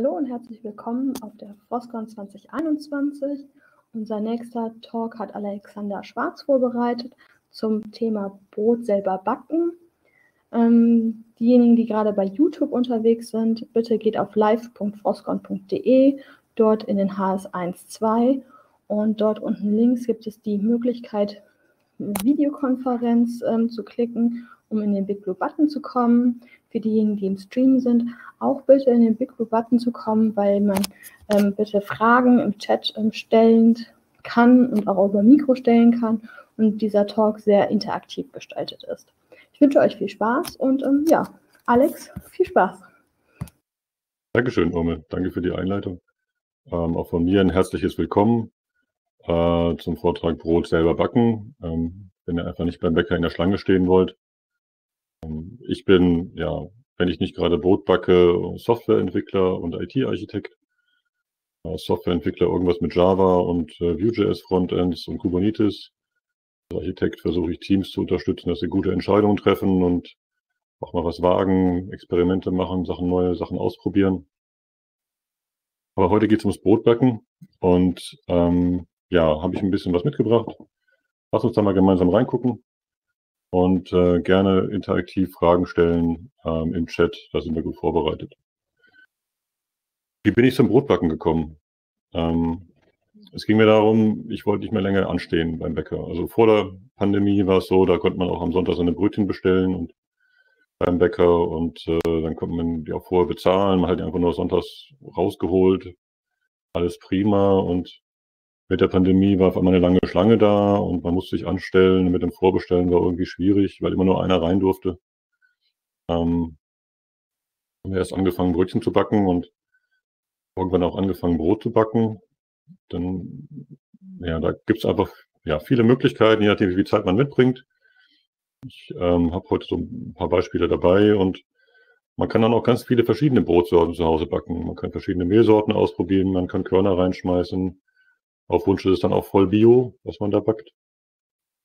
Hallo und herzlich willkommen auf der Froscon 2021. Unser nächster Talk hat Alexander Schwarz vorbereitet zum Thema Brot selber backen. Diejenigen, die gerade bei YouTube unterwegs sind, bitte geht auf live.froscon.de, dort in den HS12 und dort unten links gibt es die Möglichkeit, Videokonferenz zu klicken, um in den Big Blue Button zu kommen. Für diejenigen, die im Stream sind, auch bitte in den Big Blue Button zu kommen, weil man bitte Fragen im Chat stellen kann und auch über Mikro stellen kann und dieser Talk sehr interaktiv gestaltet ist. Ich wünsche euch viel Spaß und ja, Alex, viel Spaß. Dankeschön, Urmel. Danke für die Einleitung. Auch von mir ein herzliches Willkommen zum Vortrag Brot selber backen, wenn ihr einfach nicht beim Bäcker in der Schlange stehen wollt. Ich bin, ja, wenn ich nicht gerade Brot backe, Softwareentwickler und IT-Architekt. Softwareentwickler irgendwas mit Java und Vue.js Frontends und Kubernetes. Als Architekt versuche ich Teams zu unterstützen, dass sie gute Entscheidungen treffen und auch mal was wagen, Experimente machen, neue Sachen ausprobieren. Aber heute geht es ums Brotbacken und ja, habe ich ein bisschen was mitgebracht. Lass uns da mal gemeinsam reingucken. Und gerne interaktiv Fragen stellen im Chat, da sind wir gut vorbereitet. Wie bin ich zum Brotbacken gekommen? Es ging mir darum, ich wollte nicht mehr länger anstehen beim Bäcker. Also vor der Pandemie war es so, da konnte man auch am Sonntag seine Brötchen bestellen und beim Bäcker und dann konnte man die auch vorher bezahlen. Man hat die einfach nur sonntags rausgeholt, alles prima und mit der Pandemie war auf einmal eine lange Schlange da und man musste sich anstellen. Mit dem Vorbestellen war irgendwie schwierig, weil immer nur einer rein durfte. Haben wir erst angefangen, Brötchen zu backen und irgendwann auch angefangen, Brot zu backen. Dann, ja, da gibt es einfach ja, viele Möglichkeiten, je nachdem, wie viel Zeit man mitbringt. Ich habe heute so ein paar Beispiele dabei und man kann dann auch ganz viele verschiedene Brotsorten zu Hause backen. Man kann verschiedene Mehlsorten ausprobieren, man kann Körner reinschmeißen. Auf Wunsch ist es dann auch voll Bio, was man da backt.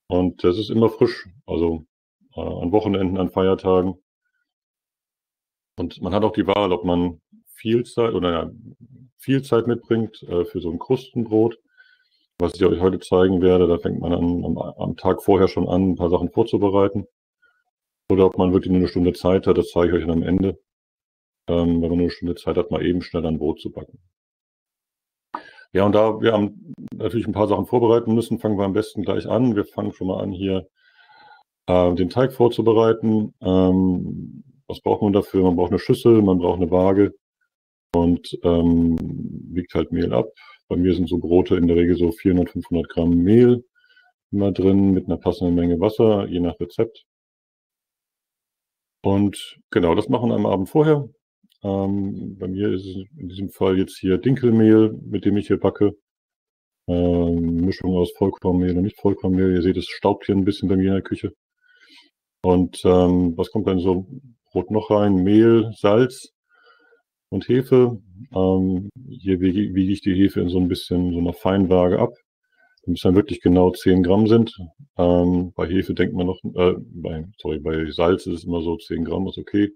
Und das ist immer frisch, also an Wochenenden, an Feiertagen. Und man hat auch die Wahl, ob man viel Zeit mitbringt für so ein Krustenbrot. Was ich euch heute zeigen werde, da fängt man an, am Tag vorher schon an, ein paar Sachen vorzubereiten. Oder ob man wirklich nur eine Stunde Zeit hat, das zeige ich euch dann am Ende. Wenn man nur eine Stunde Zeit hat, mal eben schnell ein Brot zu backen. Ja, und da wir haben natürlich ein paar Sachen vorbereiten müssen, fangen wir am besten gleich an. Wir fangen schon mal an, hier den Teig vorzubereiten. Was braucht man dafür? Man braucht eine Schüssel, man braucht eine Waage und wiegt halt Mehl ab. Bei mir sind so Brote in der Regel so 400, 500 Gramm Mehl immer drin mit einer passenden Menge Wasser, je nach Rezept. Und genau, das machen wir am Abend vorher. Bei mir ist es in diesem Fall jetzt hier Dinkelmehl, mit dem ich hier backe. Mischung aus Vollkornmehl und nicht Vollkornmehl. Ihr seht, es staubt hier ein bisschen bei mir in der Küche. Und was kommt dann so Brot noch rein? Mehl, Salz und Hefe. Hier wiege ich die Hefe in so ein bisschen so einer Feinwaage ab, damit es dann wirklich genau 10 Gramm sind. Bei Hefe denkt man noch, bei Salz ist es immer so 10 Gramm, ist okay.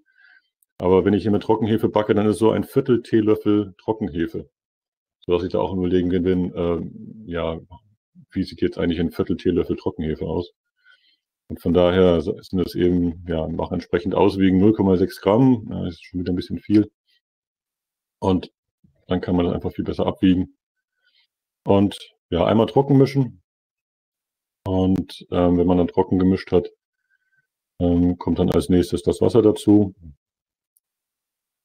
Aber wenn ich hier mit Trockenhefe backe, dann ist so ein Viertel Teelöffel Trockenhefe. Sodass ich da auch im Überlegen bin, ja, wie sieht jetzt eigentlich ein Viertel Teelöffel Trockenhefe aus? Und von daher sind das eben, ja, machen entsprechend auswiegen 0,6 Gramm. Ja, das ist schon wieder ein bisschen viel. Und dann kann man das einfach viel besser abwiegen. Und ja, einmal trocken mischen. Und wenn man dann trocken gemischt hat, kommt dann als nächstes das Wasser dazu.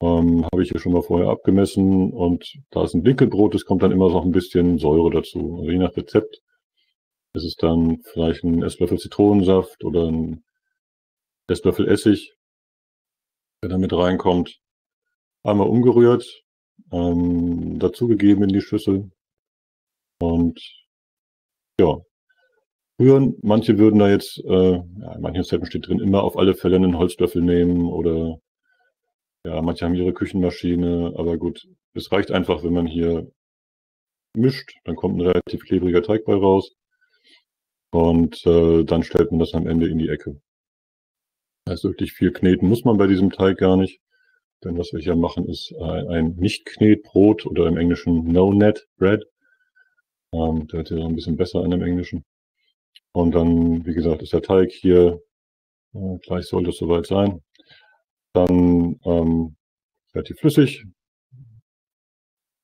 Habe ich hier schon mal vorher abgemessen und da ist ein Dinkelbrot, es kommt dann immer noch ein bisschen Säure dazu. Also je nach Rezept ist es dann vielleicht ein Esslöffel Zitronensaft oder ein Esslöffel Essig, der da mit reinkommt. Einmal umgerührt, dazugegeben in die Schüssel und ja, rühren. Manche würden da jetzt, ja, in manchen Rezepten steht drin, immer auf alle Fälle einen Holzlöffel nehmen oder ja, manche haben ihre Küchenmaschine, aber gut, es reicht einfach, wenn man hier mischt, dann kommt ein relativ klebriger Teigball raus und dann stellt man das am Ende in die Ecke. Also wirklich viel kneten muss man bei diesem Teig gar nicht. Denn was wir hier machen, ist ein Nicht-Knetbrot oder im Englischen No-Knead-Bread. Der hört sich so ein bisschen besser an im Englischen. Und dann, wie gesagt, ist der Teig hier, gleich sollte es soweit sein. Dann relativ flüssig,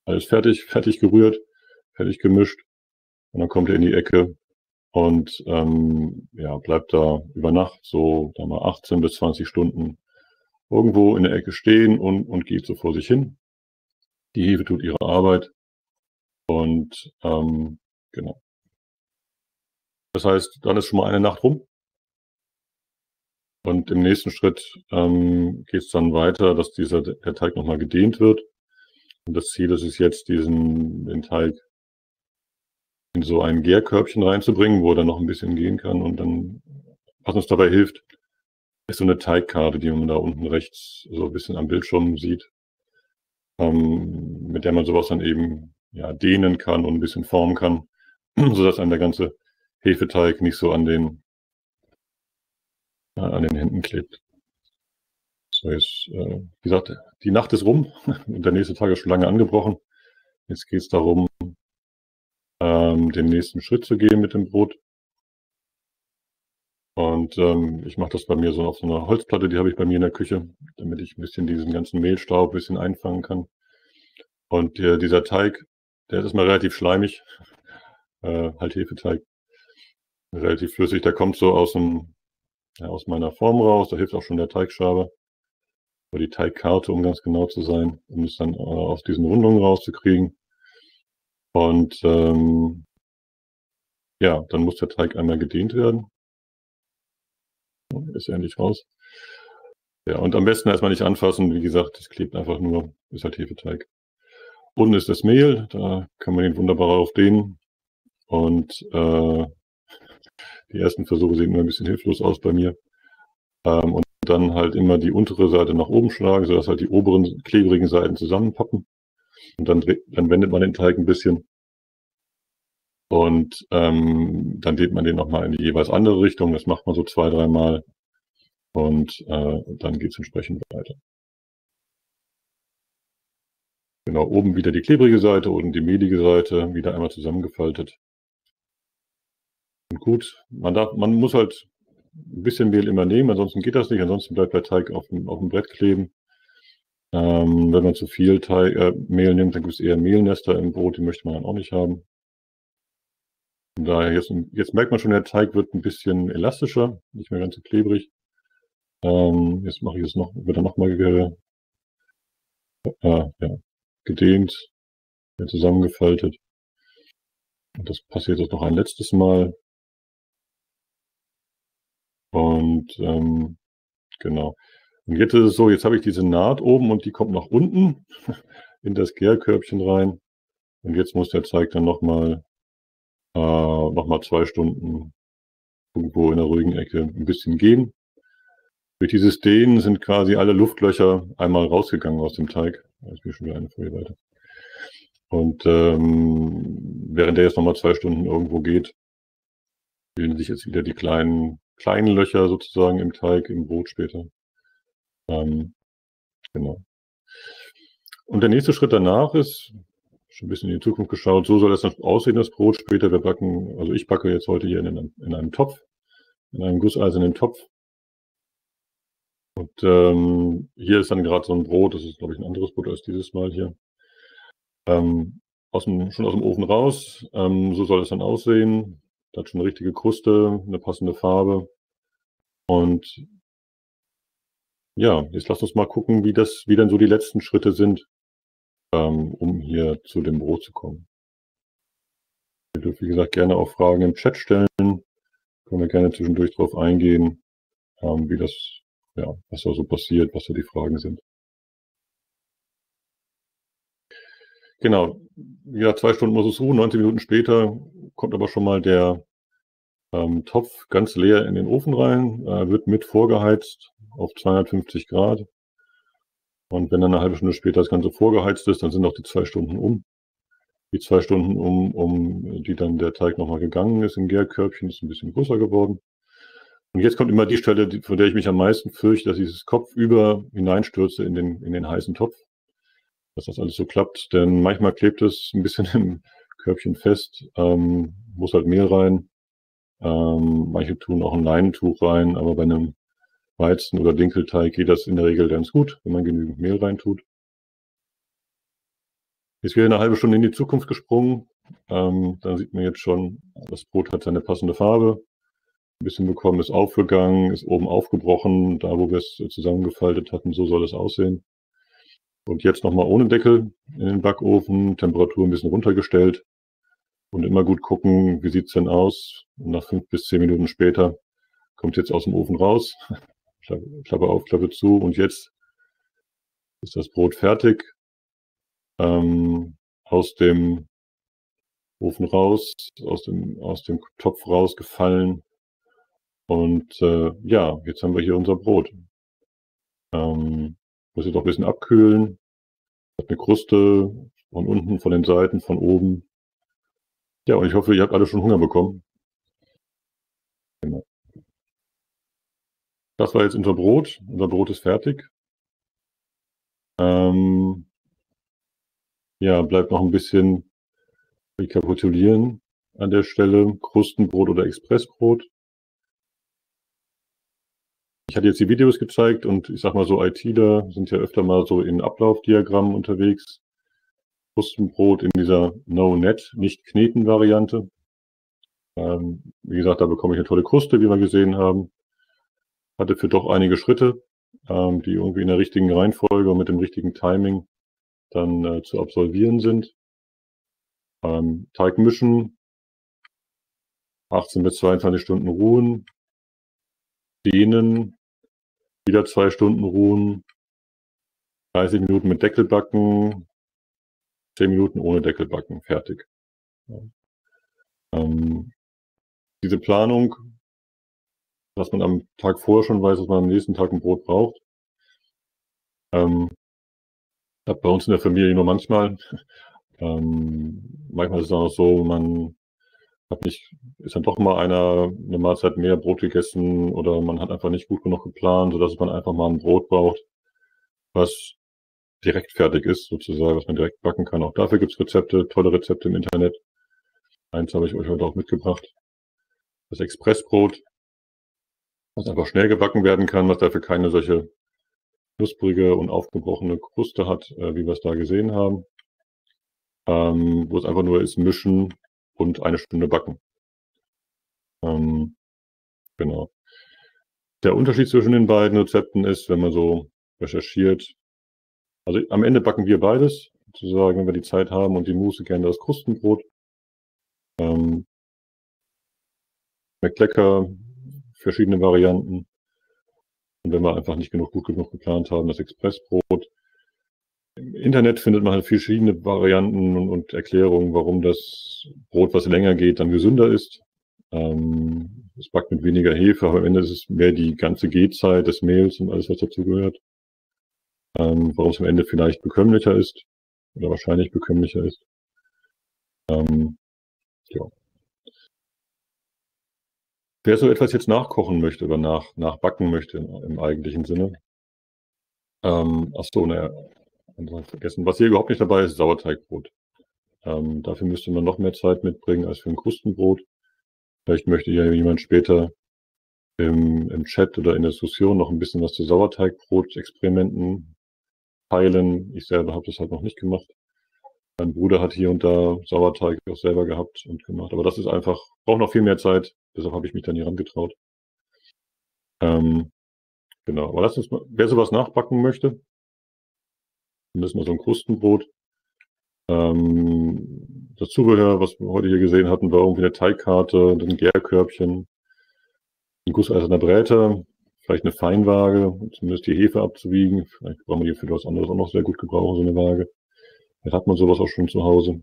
alles fertig, fertig gerührt, fertig gemischt. Und dann kommt er in die Ecke und ja, bleibt da über Nacht, so sagen wir 18 bis 20 Stunden irgendwo in der Ecke stehen und geht so vor sich hin. Die Hefe tut ihre Arbeit und genau. Das heißt, dann ist schon mal eine Nacht rum. Und im nächsten Schritt geht es dann weiter, dass der Teig nochmal gedehnt wird. Und das Ziel ist es jetzt, den Teig in so ein Gärkörbchen reinzubringen, wo er dann noch ein bisschen gehen kann. Und dann, was uns dabei hilft, ist so eine Teigkarte, die man da unten rechts so ein bisschen am Bildschirm sieht, mit der man sowas dann eben ja, dehnen kann und ein bisschen formen kann, sodass einem der ganze Hefeteig nicht so an den Händen klebt. So, jetzt, wie gesagt, die Nacht ist rum und der nächste Tag ist schon lange angebrochen. Jetzt geht es darum, den nächsten Schritt zu gehen mit dem Brot. Und ich mache das bei mir so auf so einer Holzplatte, die habe ich bei mir in der Küche, damit ich ein bisschen diesen ganzen Mehlstaub ein bisschen einfangen kann. Und dieser Teig, der ist mal relativ schleimig, halt Hefeteig, relativ flüssig, der kommt so aus meiner Form raus, da hilft auch schon der Teigschaber, oder die Teigkarte, um ganz genau zu sein, um es dann aus diesen Rundungen rauszukriegen. Und ja, dann muss der Teig einmal gedehnt werden. Ist endlich raus. Ja, und am besten erstmal nicht anfassen, wie gesagt, das klebt einfach nur, ist halt Hefeteig. Unten ist das Mehl, da kann man den wunderbar aufdehnen. Und die ersten Versuche sehen immer ein bisschen hilflos aus bei mir. Und dann halt immer die untere Seite nach oben schlagen, sodass halt die oberen klebrigen Seiten zusammenpappen. Und dann wendet man den Teig ein bisschen. Und dann dehnt man den nochmal in die jeweils andere Richtung. Das macht man so 2-3 Mal. Und dann geht es entsprechend weiter. Genau, oben wieder die klebrige Seite, unten die mehlige Seite, wieder einmal zusammengefaltet. Und gut, man muss halt ein bisschen Mehl immer nehmen, ansonsten geht das nicht, ansonsten bleibt der Teig auf dem Brett kleben. Wenn man zu viel Mehl nimmt, dann gibt es eher Mehlnester im Brot, die möchte man dann auch nicht haben. Von daher, jetzt merkt man schon, der Teig wird ein bisschen elastischer, nicht mehr ganz so klebrig. Jetzt mache ich es noch, wird er nochmal gedehnt, zusammengefaltet. Und das passiert jetzt noch ein letztes Mal. Und genau. Und jetzt ist es so, jetzt habe ich diese Naht oben und die kommt nach unten in das Gärkörbchen rein. Und jetzt muss der Teig dann nochmal 2 Stunden irgendwo in der ruhigen Ecke ein bisschen gehen. Durch dieses Dehnen sind quasi alle Luftlöcher einmal rausgegangen aus dem Teig. Jetzt bin ich schon wieder eine Folie weiter. Und während der jetzt nochmal 2 Stunden irgendwo geht, bilden sich jetzt wieder die kleinen Löcher sozusagen im Teig, im Brot später. Genau. Und der nächste Schritt danach ist, schon ein bisschen in die Zukunft geschaut, so soll das dann aussehen, das Brot später. Wir backen, also ich backe jetzt heute hier in einem Topf, in einem gusseisernen Topf. Und hier ist dann gerade so ein Brot, das ist glaube ich ein anderes Brot als dieses Mal hier. Schon aus dem Ofen raus, so soll es dann aussehen. Da hat schon eine richtige Kruste, eine passende Farbe. Und ja, jetzt lasst uns mal gucken, wie dann so die letzten Schritte sind, um hier zu dem Brot zu kommen. Ihr dürft, wie gesagt, gerne auch Fragen im Chat stellen. Können wir gerne zwischendurch drauf eingehen, was da so passiert, was da die Fragen sind. Genau, ja, 2 Stunden muss es ruhen, 19 Minuten später kommt aber schon mal der Topf ganz leer in den Ofen rein, wird mit vorgeheizt auf 250 Grad. Und wenn dann eine halbe Stunde später das Ganze vorgeheizt ist, dann sind auch die 2 Stunden um. Die 2 Stunden um die dann der Teig nochmal gegangen ist im Gärkörbchen, ist ein bisschen größer geworden. Und jetzt kommt immer die Stelle, von der ich mich am meisten fürchte, dass ich das kopfüber hineinstürze in den heißen Topf, dass das alles so klappt. Denn manchmal klebt es ein bisschen im Körbchen fest, muss halt Mehl rein. Manche tun auch ein Leinentuch rein, aber bei einem Weizen- oder Dinkelteig geht das in der Regel ganz gut, wenn man genügend Mehl reintut. Ist wieder eine halbe Stunde in die Zukunft gesprungen. Dann sieht man jetzt schon, das Brot hat seine passende Farbe. Ein bisschen bekommen, ist aufgegangen, ist oben aufgebrochen. Da, wo wir es zusammengefaltet hatten, so soll es aussehen. Und jetzt nochmal ohne Deckel in den Backofen, Temperatur ein bisschen runtergestellt. Und immer gut gucken, wie sieht es denn aus? Und nach 5 bis 10 Minuten später kommt jetzt aus dem Ofen raus. Klappe auf, Klappe zu. Und jetzt ist das Brot fertig. Aus dem Ofen raus, aus dem Topf rausgefallen. Und ja, jetzt haben wir hier unser Brot. Muss jetzt auch ein bisschen abkühlen. Hat eine Kruste von unten, von den Seiten, von oben. Ja, und ich hoffe, ihr habt alle schon Hunger bekommen. Genau. Das war jetzt unser Brot. Unser Brot ist fertig. Ja, bleibt noch ein bisschen rekapitulieren an der Stelle. Krustenbrot oder Expressbrot. Ich hatte jetzt die Videos gezeigt und ich sag mal so, ITler sind ja öfter mal so in Ablaufdiagrammen unterwegs. Krustenbrot in dieser No-Knead, Nicht-Kneten-Variante. Wie gesagt, da bekomme ich eine tolle Kruste, wie wir gesehen haben. Hatte für doch einige Schritte, die irgendwie in der richtigen Reihenfolge und mit dem richtigen Timing dann zu absolvieren sind. Teig mischen, 18 bis 22 Stunden ruhen, dehnen, wieder 2 Stunden ruhen, 30 Minuten mit Deckel backen, 10 Minuten ohne Deckel backen, fertig. Ja. Diese Planung, dass man am Tag vorher schon weiß, dass man am nächsten Tag ein Brot braucht, hat bei uns in der Familie nur manchmal. Manchmal ist es auch so, man hat nicht, ist dann doch mal eine Mahlzeit mehr Brot gegessen oder man hat einfach nicht gut genug geplant, sodass man einfach mal ein Brot braucht, was direkt fertig ist, sozusagen, was man direkt backen kann. Auch dafür gibt es Rezepte, tolle Rezepte im Internet. Eins habe ich euch heute auch mitgebracht. Das Expressbrot, was einfach schnell gebacken werden kann, was dafür keine solche knusprige und aufgebrochene Kruste hat, wie wir es da gesehen haben. Wo es einfach nur ist, mischen und 1 Stunde backen. Genau. Der Unterschied zwischen den beiden Rezepten ist, wenn man so recherchiert, also am Ende backen wir beides, sozusagen, wenn wir die Zeit haben und die Muße, gerne das Krustenbrot. McClecker, verschiedene Varianten. Und wenn wir einfach nicht gut genug geplant haben, das Expressbrot. Im Internet findet man halt verschiedene Varianten und Erklärungen, warum das Brot, was länger geht, dann gesünder ist. Es backt mit weniger Hefe, aber am Ende ist es mehr die ganze Gehzeit des Mehls und alles, was dazu gehört. Warum es am Ende vielleicht bekömmlicher ist oder wahrscheinlich bekömmlicher ist. Ja. Wer so etwas jetzt nachkochen möchte oder nachbacken möchte im eigentlichen Sinne. Achso, naja. Vergessen. Was hier überhaupt nicht dabei ist, Sauerteigbrot. Dafür müsste man noch mehr Zeit mitbringen als für ein Krustenbrot. Vielleicht möchte ja jemand später im Chat oder in der Diskussion noch ein bisschen was zu Sauerteigbrot-Experimenten teilen. Ich selber habe das halt noch nicht gemacht. Mein Bruder hat hier und da Sauerteig auch selber gehabt und gemacht. Aber das ist einfach, braucht noch viel mehr Zeit. Deshalb habe ich mich dann hier rangetraut. Genau. Aber lasst uns mal, wer sowas nachbacken möchte, müssen wir so ein Krustenbrot. Das Zubehör, was wir heute hier gesehen hatten, war irgendwie eine Teigkarte, ein Gärkörbchen, ein gusseiserner Bräter, vielleicht eine Feinwaage, um zumindest die Hefe abzuwiegen. Vielleicht brauchen wir die für was anderes auch noch sehr gut gebrauchen, so eine Waage. Vielleicht hat man sowas auch schon zu Hause.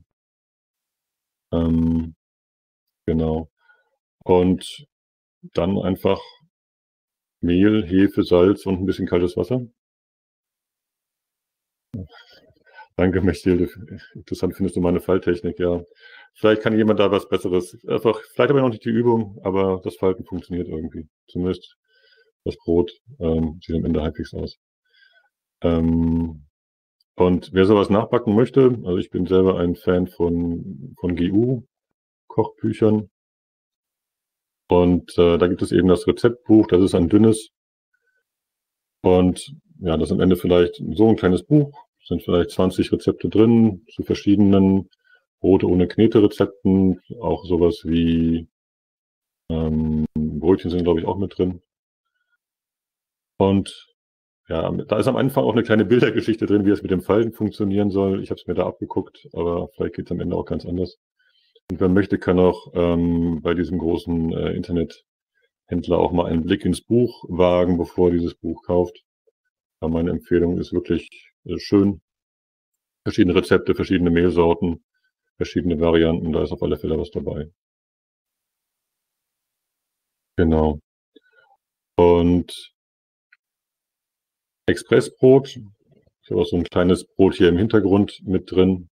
Genau. Und dann einfach Mehl, Hefe, Salz und ein bisschen kaltes Wasser. Danke, Mechthilde. Interessant findest du meine Falltechnik, ja. Vielleicht kann jemand da was Besseres. Also vielleicht aber noch nicht die Übung, aber das Falten funktioniert irgendwie. Zumindest das Brot sieht am Ende halbwegs aus. Und wer sowas nachbacken möchte, also ich bin selber ein Fan von GU-Kochbüchern. Und da gibt es eben das Rezeptbuch, das ist ein dünnes. Und ja, das ist am Ende vielleicht so ein kleines Buch. Es sind vielleicht 20 Rezepte drin zu verschiedenen Brote ohne Knete-Rezepten, auch sowas wie Brötchen sind, glaube ich, auch mit drin. Und ja, da ist am Anfang auch eine kleine Bildergeschichte drin, wie es mit dem Falten funktionieren soll. Ich habe es mir da abgeguckt, aber vielleicht geht es am Ende auch ganz anders. Und wer möchte, kann auch bei diesem großen Internethändler auch mal einen Blick ins Buch wagen, bevor dieses Buch kauft. Aber meine Empfehlung ist wirklich schön. Verschiedene Rezepte, verschiedene Mehlsorten, verschiedene Varianten. Da ist auf alle Fälle was dabei. Genau. Und Expressbrot. Ich habe auch so ein kleines Brot hier im Hintergrund mit drin.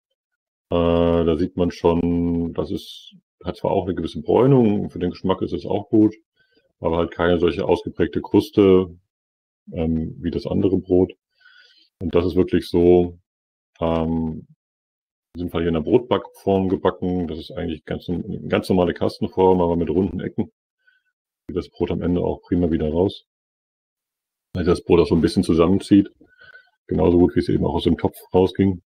Da sieht man schon, das ist, hat zwar auch eine gewisse Bräunung, für den Geschmack ist es auch gut, aber halt keine solche ausgeprägte Kruste wie das andere Brot. Und das ist wirklich so, in diesem Fall hier in einer Brotbackform gebacken. Das ist eigentlich ganz normale Kastenform, aber mit runden Ecken. Geht das Brot am Ende auch prima wieder raus, weil das Brot auch so ein bisschen zusammenzieht. Genauso gut, wie es eben auch aus dem Topf rausging.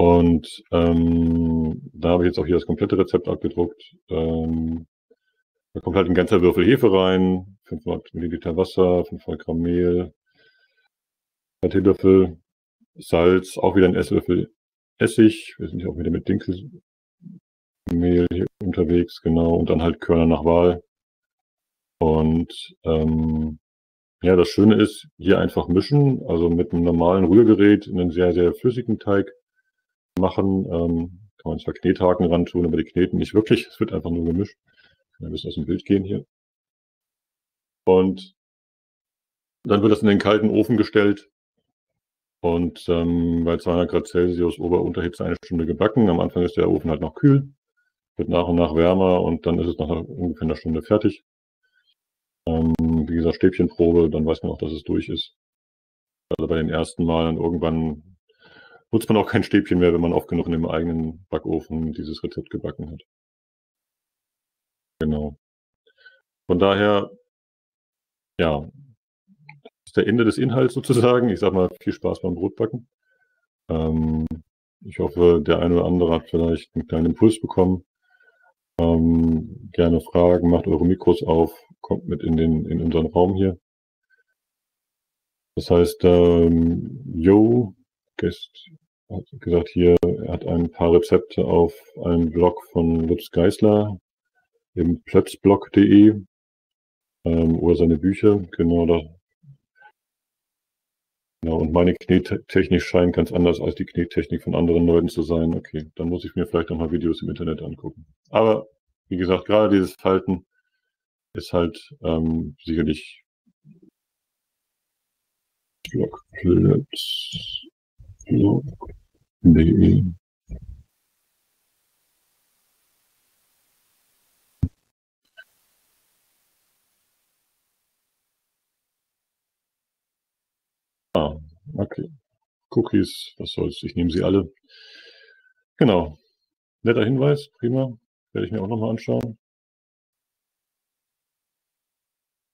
Und da habe ich jetzt auch hier das komplette Rezept abgedruckt. Da kommt halt ein ganzer Würfel Hefe rein, 500 Milliliter Wasser, 500 Gramm Mehl, 2 Teelöffel Salz, auch wieder ein Esslöffel Essig. Wir sind hier auch wieder mit Dinkelmehl hier unterwegs, genau. Und dann halt Körner nach Wahl. Und ja, das Schöne ist, hier einfach mischen, also mit einem normalen Rührgerät einen sehr, sehr flüssigen Teig machen. Kann man zwar Knethaken ran tun, aber die kneten nicht wirklich. Es wird einfach nur gemischt. Ich kann ein bisschen aus dem Bild gehen hier. Und dann wird das in den kalten Ofen gestellt und bei 200 Grad Celsius Ober-Unterhitze eine Stunde gebacken. Am Anfang ist der Ofen halt noch kühl, wird nach und nach wärmer und dann ist es nach ungefähr einer Stunde fertig. Wie gesagt, Stäbchenprobe, dann weiß man auch, dass es durch ist. Also bei den ersten Malen irgendwann nutzt man auch kein Stäbchen mehr, wenn man oft genug in dem eigenen Backofen dieses Rezept gebacken hat. Genau. Von daher, ja, das ist der Ende des Inhalts sozusagen. Ich sag mal, viel Spaß beim Brotbacken. Ich hoffe, der eine oder andere hat vielleicht einen kleinen Impuls bekommen. Gerne Fragen, macht eure Mikros auf, kommt mit in unseren Raum hier. Das heißt, Jo, Gast hat gesagt hier, er hat ein paar Rezepte auf einem Blog von Lutz Geißler, im PlötzBlog.de oder seine Bücher, genau da. Ja, und meine Knettechnik scheint ganz anders als die Knettechnik von anderen Leuten zu sein. Okay, dann muss ich mir vielleicht noch mal Videos im Internet angucken. Aber wie gesagt, gerade dieses Falten ist halt sicherlich blog.de. Ah, okay. Cookies, was soll's, ich nehme sie alle. Genau. Netter Hinweis, prima. Werde ich mir auch nochmal anschauen.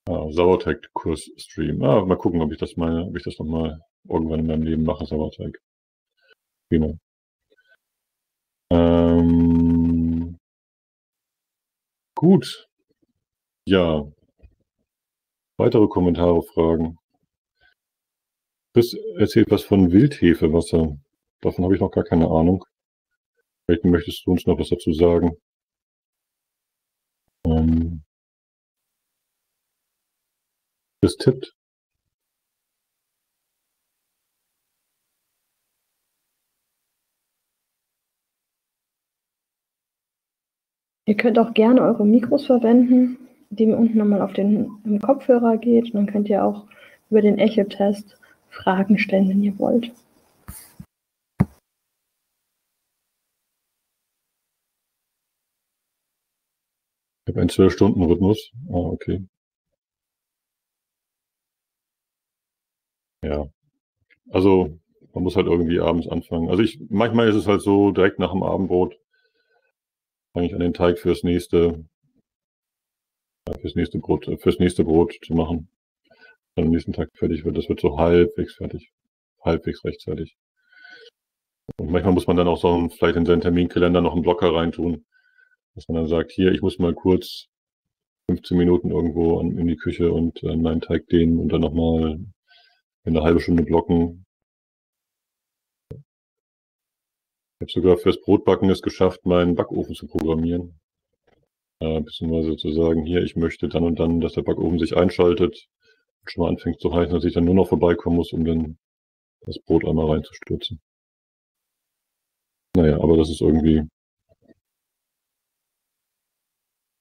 Ah, Sauerteig-Kurs-Stream. Ah, mal gucken, ob ich das nochmal irgendwann in meinem Leben mache, Sauerteig. Genau. Gut. Ja. Weitere Kommentare, Fragen? Chris erzählt was von Wildhefewasser. Davon habe ich noch gar keine Ahnung. Vielleicht möchtest du uns noch was dazu sagen. Das tippt. Ihr könnt auch gerne eure Mikros verwenden, indem ihr unten nochmal auf den Kopfhörer geht. Und dann könnt ihr auch über den Echo-Test Fragen stellen, wenn ihr wollt. Ein 12-Stunden-Rhythmus? Ah, okay. Ja. Also, man muss halt irgendwie abends anfangen. Also manchmal ist es halt so, direkt nach dem Abendbrot fange ich an, den Teig fürs nächste Brot zu machen. Dann am nächsten Tag fertig wird. Das wird so halbwegs fertig. Halbwegs rechtzeitig. Und manchmal muss man dann auch so vielleicht in seinen Terminkalender noch einen Blocker reintun, dass man dann sagt, hier, ich muss mal kurz 15 Minuten irgendwo in die Küche und an meinen Teig dehnen und dann nochmal eine halbe Stunde blocken. Ich habe sogar fürs Brotbacken es geschafft, meinen Backofen zu programmieren. Beziehungsweise zu sagen, hier, ich möchte dann und dann, dass der Backofen sich einschaltet, schon mal anfängt zu heißen, dass ich dann nur noch vorbeikommen muss, um dann das Brot einmal reinzustürzen. Naja, aber das ist irgendwie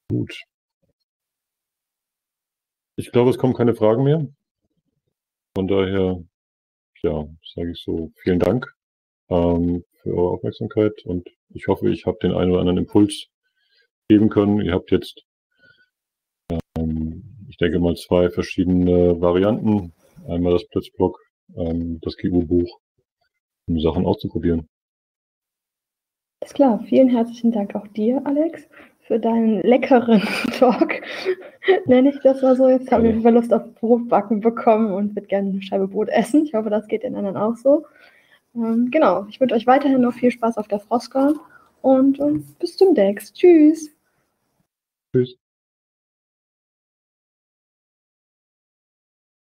gut. Ich glaube, es kommen keine Fragen mehr. Von daher, ja, sage ich so, vielen Dank für eure Aufmerksamkeit und ich hoffe, ich habe den einen oder anderen Impuls geben können. Ihr habt jetzt, ich denke mal, zwei verschiedene Varianten. Einmal das PlötzBlog, das GU-Buch, um Sachen auszuprobieren. Alles klar, vielen herzlichen Dank auch dir, Alex, für deinen leckeren Talk, nenne ich das mal so. Jetzt habe ich über Lust auf Brotbacken bekommen und würde gerne eine Scheibe Brot essen. Ich hoffe, das geht den anderen auch so. Genau, ich wünsche euch weiterhin noch viel Spaß auf der Froscon und bis zum Dex. Tschüss. Tschüss.